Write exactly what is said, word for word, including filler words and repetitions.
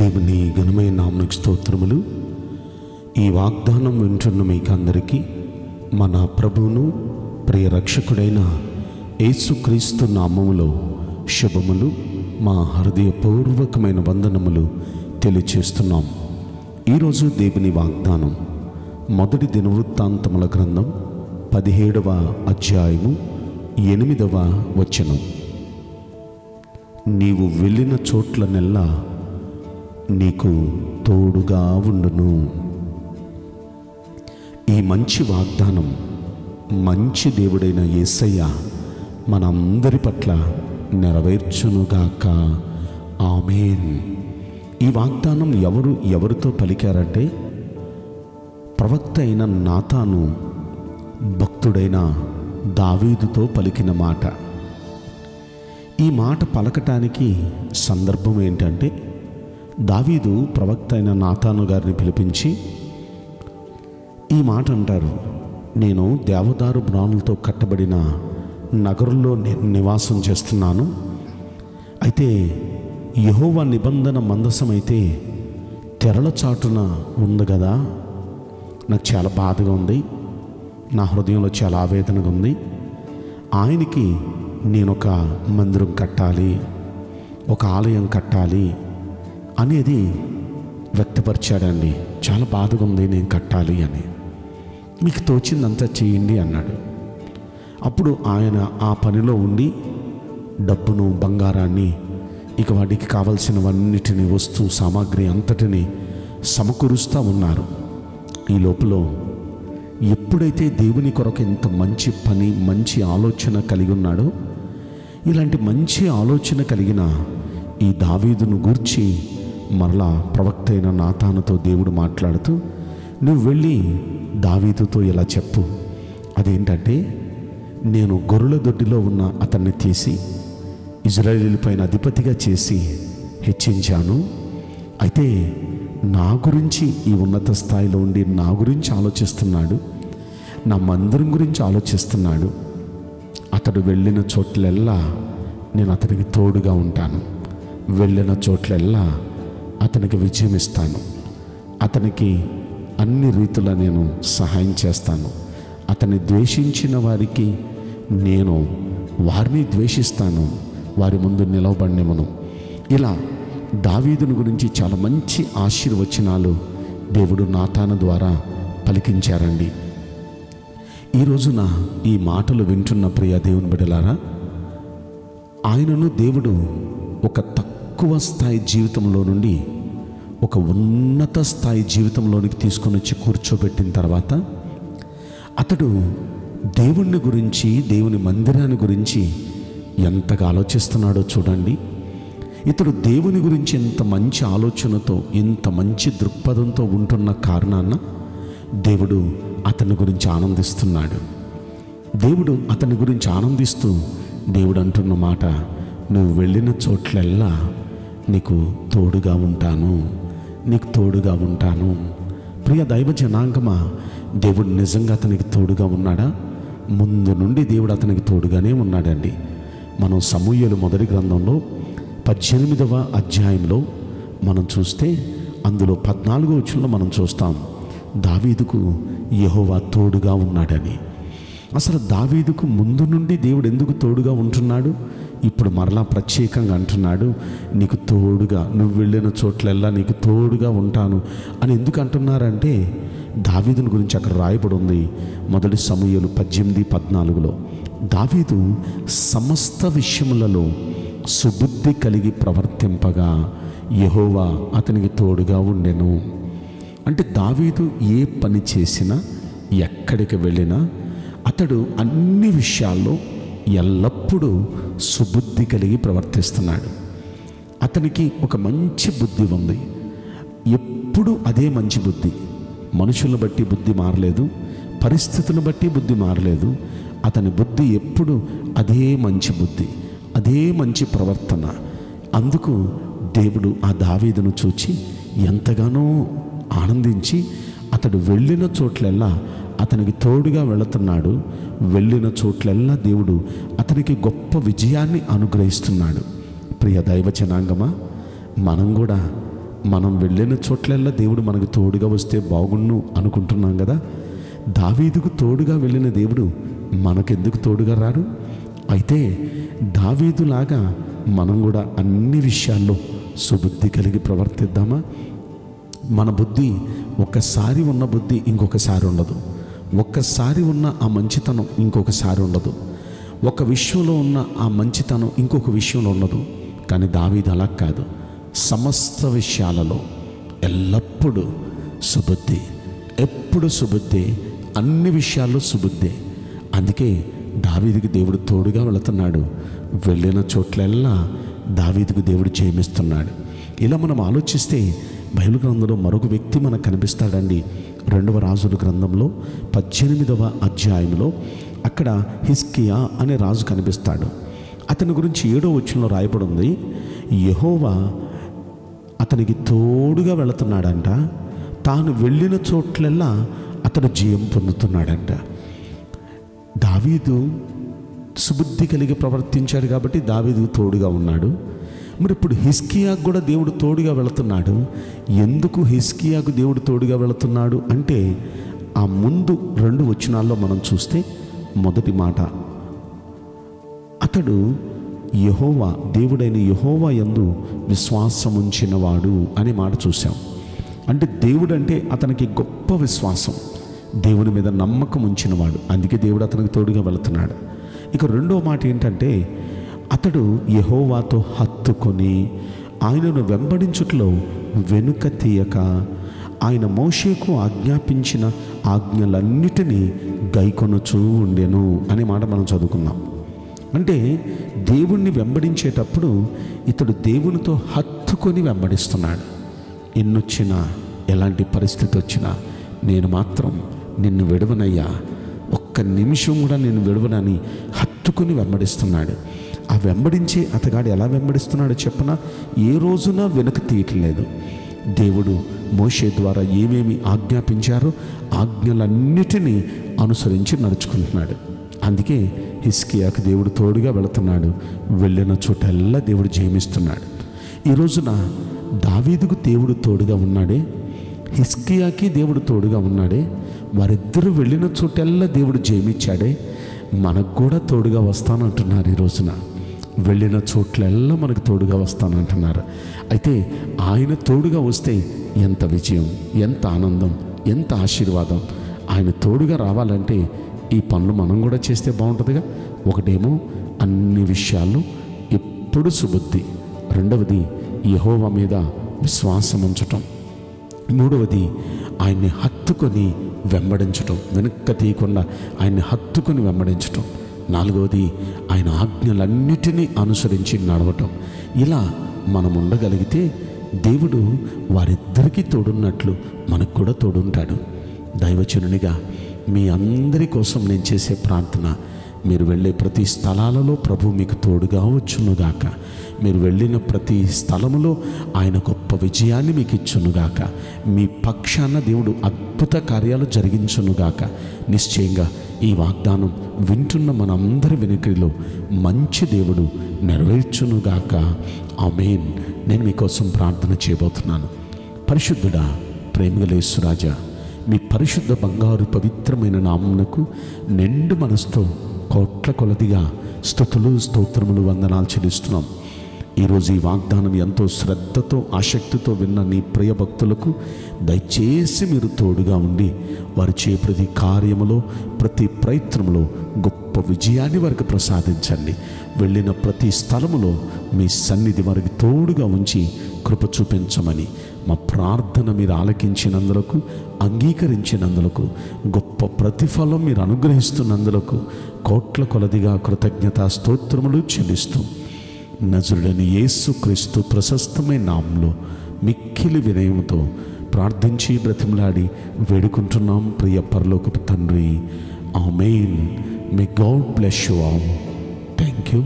దేవుని ఘనమైన నామమునకు స్తోత్రములు. ఈ వాగ్దానం వింటున్న మీకు అందరికీ మన ప్రభువును ప్రియ రక్షకుడైన యేసుక్రీస్తు నామములో శుభములు, మా హృదయపూర్వకమైన వందనములు తెలియచేస్తున్నాం. ఈరోజు దేవుని వాగ్దానం మొదటి దినవృత్తాంతముల గ్రంథం పదిహేడవ అధ్యాయము ఎనిమిదవ వచనం. నీవు వెళ్ళిన చోట్లనెల్లా నీకు తోడుగా ఉండును. ఈ మంచి వాగ్దానం మంచి దేవుడైన యేసయ్య మనందరి పట్ల నెరవేర్చునుగాక. ఆమేన్. ఈ వాగ్దానం ఎవరు ఎవరితో పలికారంటే, ప్రవక్త అయిన నాతాను భక్తుడైన దావీదుతో పలికిన మాట. ఈ మాట పలకటానికి సందర్భం ఏంటంటే, దావీదు ప్రవక్త అయిన నాతాను గారిని పిలిపించి ఈ మాట అంటారు, నేను దేవదారు మ్రానులతో కట్టబడిన నగరంలో నేను నివాసం చేస్తున్నాను. అయితే యెహోవా నిబంధన మందసమైతే తెరల చాటున ఉంది కదా, నాకు చాలా బాధగా ఉంది, నా హృదయంలో చాలా ఆవేదనగా ఉంది. ఆయనకి నేనొక మందిరం కట్టాలి, ఒక ఆలయం కట్టాలి అనేది వ్యక్తపరిచాడండి. చాలా బాధగా ఉంది, నేను కట్టాలి అని, మీకు తోచిందంతా చేయండి అన్నాడు. అప్పుడు ఆయన ఆ పనిలో ఉండి డబ్బును, బంగారాన్ని, ఇక వాటికి కావలసినవన్నిటిని, వస్తువు సామాగ్రి అంతటిని సమకూరుస్తూ ఉన్నారు. ఈ లోపల ఎప్పుడైతే దేవుని కొరకు ఇంత మంచి పని, మంచి ఆలోచన కలిగి ఉన్నాడో, ఇలాంటి మంచి ఆలోచన కలిగిన ఈ దావీదును గూర్చి మరలా ప్రవక్త అయిన నాతానుతో దేవుడు మాట్లాడుతూ, నువ్వు వెళ్ళి దావీదుతో ఇలా చెప్పు, అదేంటంటే, నేను గొర్రెల దొడ్డిలో ఉన్న అతన్ని తీసి ఇజ్రాయేలు పైన అధిపతిగా చేసి హెచ్చించాను. అయితే నా గురించి, ఈ ఉన్నత స్థాయిలో ఉండి నా గురించి ఆలోచిస్తున్నాడు, నా మందిరం గురించి ఆలోచిస్తున్నాడు. అతడు వెళ్ళిన చోట్లెల్లా నేను అతనికి తోడుగా ఉంటాను, వెళ్ళిన చోట్లెల్లా అతనికి విజయం ఇస్తాను, అతనికి అన్ని రీతుల నేను సహాయం చేస్తాను. అతన్ని ద్వేషించిన వారికి నేను వారిని ద్వేషిస్తాను, వారి ముందు నిలవబడినమను. ఇలా దావీదుని గురించి చాలా మంచి ఆశీర్వచనాలు దేవుడు నాతాను ద్వారా పలికించారండి. ఈ రోజున ఈ మాటలు వింటున్న ప్రియ దేవుని బిడ్డలారా, ఆయనను దేవుడు ఒక తక్కువ స్థాయి జీవితంలో నుండి ఒక ఉన్నత స్థాయి జీవితంలోనికి తీసుకొని వచ్చి కూర్చోబెట్టిన తర్వాత అతడు దేవుణ్ణి గురించి, దేవుని మందిరాన్ని గురించి ఎంతగా ఆలోచిస్తున్నాడో చూడండి. ఇతడు దేవుని గురించి ఎంత మంచి ఆలోచనతో, ఎంత మంచి దృక్పథంతో ఉంటున్న కారణాన దేవుడు అతని గురించి ఆనందిస్తున్నాడు. దేవుడు అతని గురించి ఆనందిస్తూ దేవుడు అంటున్న మాట, నువ్వు వెళ్ళిన చోట్లెల్లా నీకు తోడుగా ఉంటాను, నీకు తోడుగా ఉంటాను. ప్రియ దైవ జనాంగమా, దేవుడు నిజంగా అతనికి తోడుగా ఉన్నాడా? ముందు నుండి దేవుడు అతనికి తోడుగానే ఉన్నాడండి. మనం సమూయేలు మొదటి గ్రంథంలో పద్దెనిమిదవ అధ్యాయంలో మనం చూస్తే, అందులో పద్నాలుగో వచనంలో మనం చూస్తాం దావీదుకు యెహోవా తోడుగా ఉన్నాడని. అసలు దావీదుకు ముందు నుండి దేవుడు ఎందుకు తోడుగా ఉంటున్నాడు? ఇప్పుడు మరలా ప్రత్యేకంగా అంటున్నాడు, నీకు తోడుగా, నువ్వు వెళ్ళిన చోట్లెల్లా నీకు తోడుగా ఉంటాను అని. ఎందుకు అంటున్నారంటే, దావీదుని గురించి అక్కడ రాయబడి ఉంది మొదటి సమూయేలు పద్దెనిమిది పద్నాలుగులో. దావీదు సమస్త విషయములలో సుబుద్ధి కలిగి ప్రవర్తింపగా యెహోవా అతనికి తోడుగా ఉండెను. అంటే దావీదు ఏ పని చేసినా, ఎక్కడికి వెళ్ళినా అతడు అన్ని విషయాల్లో ఎల్లప్పుడూ సుబుద్ధి కలిగి ప్రవర్తిస్తున్నాడు. అతనికి ఒక మంచి బుద్ధి ఉంది, ఎప్పుడు అదే మంచి బుద్ధి. మనుషులను బట్టి బుద్ధి మారలేదు, పరిస్థితులను బట్టి బుద్ధి మారలేదు. అతని బుద్ధి ఎప్పుడు అదే మంచి బుద్ధి, అదే మంచి ప్రవర్తన. అందుకు దేవుడు ఆ దావీదును చూచి ఎంతగానో ఆనందించి, అతడు వెళ్ళిన చోట్లెల్లా అతనికి తోడుగా వెళుతున్నాడు, వెళ్ళిన చోట్లెల్లా దేవుడు అతనికి గొప్ప విజయాన్ని అనుగ్రహిస్తున్నాడు. ప్రియ దైవ జనాంగమా, మనం కూడా మనం వెళ్ళిన చోట్లల్లా దేవుడు మనకు తోడుగా వస్తే బాగుండు అనుకుంటున్నాం కదా. దావీదుకు తోడుగా వెళ్ళిన దేవుడు మనకెందుకు తోడుగా రాడు? అయితే దావీదులాగా మనం కూడా అన్ని విషయాల్లో సుబుద్ధి కలిగి ప్రవర్తిద్దామా? మన బుద్ధి ఒక్కసారి ఉన్న బుద్ధి ఇంకొకసారి ఉండదు, ఒక్కసారి ఉన్న ఆ మంచితనం ఇంకొకసారి ఉండదు, ఒక విషయంలో ఉన్న ఆ మంచితనం ఇంకొక విషయంలో ఉండదు. కానీ దావీదు అలా కాదు, సమస్త విషయాలలో ఎల్లప్పుడూ సుబుద్ధి, ఎప్పుడు సుబుద్ధి, అన్ని విషయాల్లో సుబుద్ధి. అందుకే దావీదుకి దేవుడు తోడుగా వెళుతున్నాడు, వెళ్ళిన చోట్లెల్లా దావీదుకు దేవుడు జయమిస్తున్నాడు. ఇలా మనం ఆలోచిస్తే బైబిల్ గ్రంథంలో మరొక వ్యక్తి మనకు కనిపిస్తాడండి. రెండవ రాజుల గ్రంథంలో పద్దెనిమిదవ అధ్యాయంలో అక్కడ హిజ్కియా అనే రాజు కనిపిస్తాడు. అతని గురించి ఏడో వచనంలో రాయబడి ఉంది, యెహోవా అతనికి తోడుగా వెళుతున్నాడంట, తాను వెళ్ళిన చోట్లల్లా అతను జయం పొందుతున్నాడంట. దావీదు సుబుద్ధి కలిగి ప్రవర్తించాడు కాబట్టి దావీదు తోడుగా ఉన్నాడు. మరి ఇప్పుడు హిజ్కియాకు కూడా దేవుడు తోడుగా వెళుతున్నాడు. ఎందుకు హిజ్కియాకు దేవుడు తోడుగా వెళుతున్నాడు అంటే, ఆ ముందు రెండు వచనాల్లో మనం చూస్తే మొదటి మాట, అతడు యెహోవా దేవుడైన యెహోవా యందు విశ్వాసం ఉంచినవాడు అనే మాట చూసాం. అంటే దేవుడు అంటే అతనికి గొప్ప విశ్వాసం, దేవుని మీద నమ్మకం ఉంచినవాడు, అందుకే దేవుడు అతనికి తోడుగా వెళుతున్నాడు. ఇక రెండో మాట ఏంటంటే, అతడు యెహోవాతో హత్తుకొని ఆయనను వెంబడించుటలో వెనుక తీయక ఆయన మోషేకు ఆజ్ఞాపించిన ఆజ్ఞలన్నిటినీ గైకొనుచూ ఉండెను అనే మాట మనం చదువుకున్నాం. అంటే దేవుణ్ణి వెంబడించేటప్పుడు ఇతడు దేవునితో హత్తుకొని వెంబడిస్తున్నాడు. ఎన్నొచ్చినా, ఎలాంటి పరిస్థితి వచ్చినా నేను మాత్రం నిన్ను విడవనయ్యా, ఒక్క నిమిషం కూడా నేను విడవనని హత్తుకొని వెంబడిస్తున్నాడు. ఆ వెంబడించే అతగాడు ఎలా వెంబడిస్తున్నాడో చెప్పనా, ఏ రోజున వెనక తీయట్లేదు. దేవుడు మోషే ద్వారా ఏమేమి ఆజ్ఞాపించారో ఆజ్ఞలన్నిటినీ అనుసరించి నడుచుకుంటున్నాడు. అందుకే హిజ్కియాకు దేవుడు తోడుగా వెళుతున్నాడు, వెళ్ళిన చోటల్లా దేవుడు జయమిస్తున్నాడు. ఈ రోజున దావీదుకు దేవుడు తోడుగా ఉన్నాడే, హిజ్కియాకి దేవుడు తోడుగా ఉన్నాడే, వారిద్దరూ వెళ్ళిన చోటల్లా దేవుడు జయమిచ్చాడే. మనకు కూడా తోడుగా వస్తానంటున్నారు, ఈ రోజున వెళ్ళిన చోట్లెల్లా మనకు తోడుగా వస్తానంటున్నారు. అయితే ఆయన తోడుగా వస్తే ఎంత విజయం, ఎంత ఆనందం, ఎంత ఆశీర్వాదం. ఆయన తోడుగా రావాలంటే ఈ పనులు మనం కూడా చేస్తే బాగుంటుందిగా. ఒకటేమో అన్ని విషయాల్లో ఎప్పుడు సుబుద్ధి, రెండవది యెహోవా మీద విశ్వాసం ఉంచటం, మూడవది ఆయన్ని హత్తుకొని వెంబడించటం, వెనక్కి తీయకుండా ఆయన్ని హత్తుకొని వెంబడించటం, నాలుగవది ఆయన ఆజ్ఞలన్నిటినీ అనుసరించి నడవటం. ఇలా మనం ఉండగలిగితే దేవుడు వారిద్దరికీ తోడున్నట్లు మనకు కూడా తోడుంటాడు. దైవచనునిగా మీ అందరి కోసం నేను చేసే ప్రార్థన, మీరు వెళ్ళే ప్రతి స్థలాలలో ప్రభు మీకు తోడుగా వచ్చునుగాక, మీరు వెళ్ళిన ప్రతి స్థలములో ఆయన గొప్ప విజయాన్ని మీకు ఇచ్చునుగాక, మీ పక్షాన దేవుడు అద్భుత కార్యాలు జరిగించునుగాక. నిశ్చయంగా ఈ వాగ్దానం వింటున్న మనందరి వెనుకలో మంచి దేవుడు నెరవేర్చునుగాక. ఆమేన్. నేను మీకోసం ప్రార్థన చేయబోతున్నాను. పరిశుద్ధుడా, ప్రేమగల యేసురాజా, మీ పరిశుద్ధ బంగారు పవిత్రమైన నామమునకు నిండు మనసుతో కోట్ల కొలదిగా స్తుతులు స్తోత్రములు వందనాలు చెల్లిస్తున్నాం. ఈరోజు ఈ వాగ్దానం ఎంతో శ్రద్ధతో ఆసక్తితో విన్న నీ ప్రియ భక్తులకు దయచేసి మీరు తోడుగా ఉండి వారు చే ప్రతి కార్యములో ప్రతి ప్రయత్నంలో గొప్ప విజయాన్ని వారికి ప్రసాదించండి. వెళ్ళిన ప్రతి స్థలములో మీ సన్నిధి వారికి తోడుగా ఉంచి కృప చూపించమని మా ప్రార్థన మీరు ఆలకించినందులకు, అంగీకరించినందులకు, గొప్ప ప్రతిఫలం మీరు అనుగ్రహిస్తున్నందులకు కోట్ల కొలదిగా కృతజ్ఞతా స్తోత్రములు చెల్లిస్తూ నజరుడైన యేసుక్రీస్తు ప్రశస్తమైన నామములో మిక్కిలి వినయముతో ప్రార్థించి బ్రతిమలాడి వేడుకుంటున్నాం ప్రియ పరలోకపు తండ్రి. ఆమేన్. May God bless you all. Thank you.